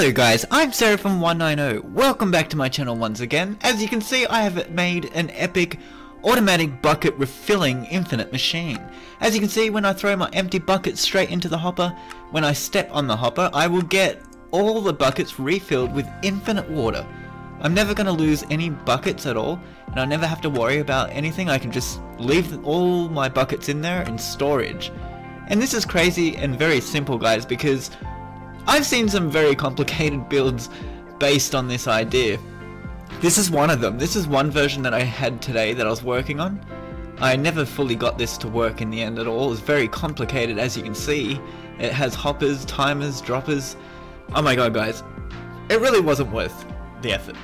Hello guys, I'm Seraphim190, welcome back to my channel once again. As you can see, I have made an epic automatic bucket refilling infinite machine. As you can see, when I throw my empty bucket straight into the hopper, when I step on the hopper, I will get all the buckets refilled with infinite water. I'm never going to lose any buckets at all, and I never have to worry about anything. I can just leave all my buckets in there in storage. And this is crazy and very simple, guys, because I've seen some very complicated builds based on this idea. This is one of them. This is one version that I had today that I was working on. I never fully got this to work in the end at all. It's very complicated, as you can see. It has hoppers, timers, droppers. Oh my god, guys. It really wasn't worth the effort.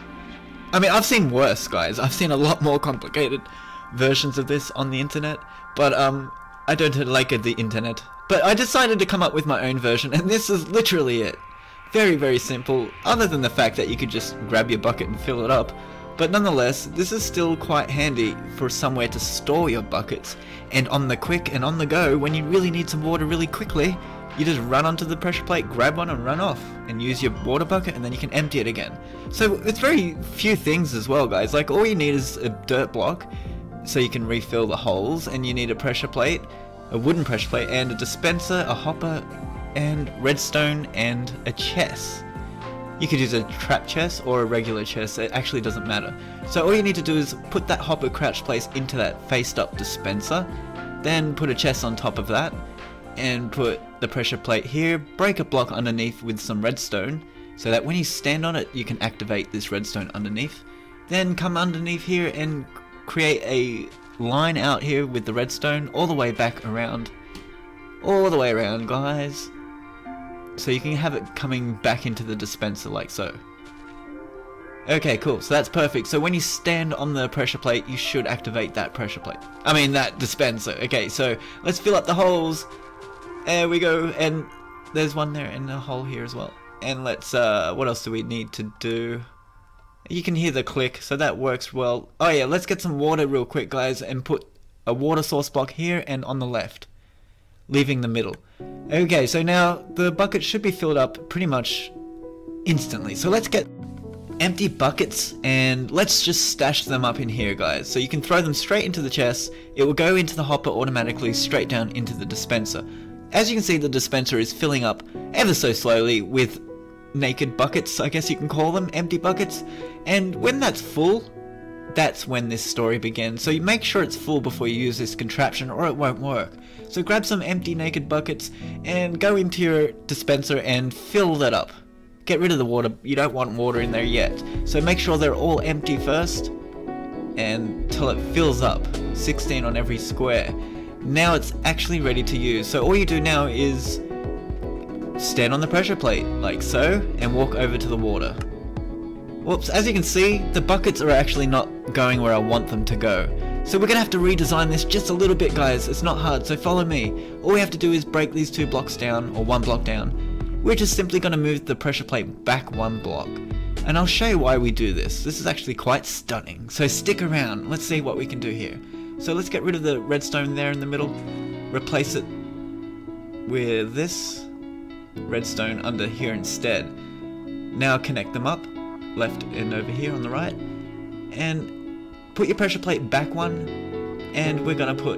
I mean, I've seen worse, guys. I've seen a lot more complicated versions of this on the internet. But, I don't like the internet. But I decided to come up with my own version, and this is literally it. Very, very simple, other than the fact that you could just grab your bucket and fill it up. But nonetheless, this is still quite handy for somewhere to store your buckets. And on the quick and on the go, when you really need some water really quickly, you just run onto the pressure plate, grab one and run off, and use your water bucket, and then you can empty it again. So it's very few things as well, guys. Like, all you need is a dirt block, so you can refill the holes, and you need a pressure plate, a wooden pressure plate, and a dispenser, a hopper, and redstone, and a chest. You could use a trap chest or a regular chest, it actually doesn't matter. So all you need to do is put that hopper crouch place into that faced up dispenser, then put a chest on top of that, and put the pressure plate here, break a block underneath with some redstone, so that when you stand on it, you can activate this redstone underneath. Then come underneath here and create a line out here with the redstone all the way back around, all the way around, guys, so you can have it coming back into the dispenser like so. Okay, cool, so that's perfect. So when you stand on the pressure plate, you should activate that pressure plate, I mean that dispenser. Okay, so let's fill up the holes. There we go, and there's one there and a hole here as well. And let's what else do we need to do? You can hear the click, so that works well. Oh yeah, let's get some water real quick, guys, and put a water source block here and on the left, leaving the middle. Okay, so now the bucket should be filled up pretty much instantly. So let's get empty buckets and let's just stash them up in here, guys. So you can throw them straight into the chest. It will go into the hopper automatically, straight down into the dispenser. As you can see, the dispenser is filling up ever so slowly with naked buckets, I guess you can call them, empty buckets. And when that's full, that's when this story begins. So you make sure it's full before you use this contraption or it won't work. So grab some empty naked buckets and go into your dispenser and fill that up. Get rid of the water, you don't want water in there yet. So make sure they're all empty first until it fills up, 16 on every square. Now it's actually ready to use. So all you do now is stand on the pressure plate, like so, and walk over to the water. Whoops, as you can see, the buckets are actually not going where I want them to go. So we're going to have to redesign this just a little bit, guys. It's not hard, so follow me. All we have to do is break these two blocks down, or one block down. We're just simply going to move the pressure plate back one block. And I'll show you why we do this. This is actually quite stunning. So stick around, let's see what we can do here. So let's get rid of the redstone there in the middle. Replace it with this redstone under here instead. Now connect them up, left and over here on the right, and put your pressure plate back one, and we're gonna put,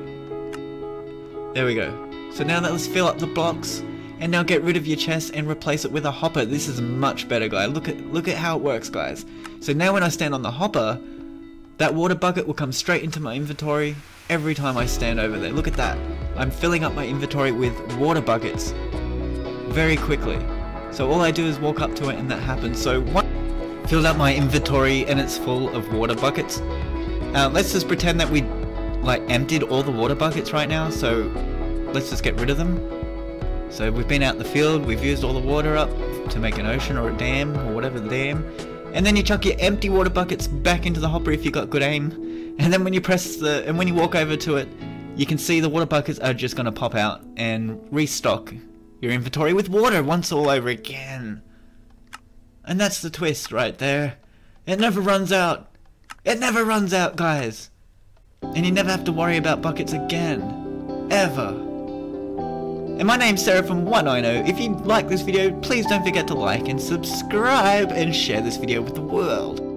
there we go. So now let's fill up the blocks, and now get rid of your chest and replace it with a hopper. This is much better, guys. Look at how it works, guys. So now when I stand on the hopper, that water bucket will come straight into my inventory every time I stand over there. Look at that. I'm filling up my inventory with water buckets very quickly. So all I do is walk up to it and that happens. So one, filled up my inventory and it's full of water buckets. Let's just pretend that we like emptied all the water buckets right now, so let's just get rid of them. So we've been out in the field, we've used all the water up to make an ocean or a dam or whatever the dam, and then you chuck your empty water buckets back into the hopper if you got good aim, and then when you when you walk over to it, you can see the water buckets are just going to pop out and restock your inventory with water once all over again. And that's the twist right there. It never runs out. It never runs out, guys. And you never have to worry about buckets again. Ever. And my name's Seraphim190. If you like this video, please don't forget to like and subscribe and share this video with the world.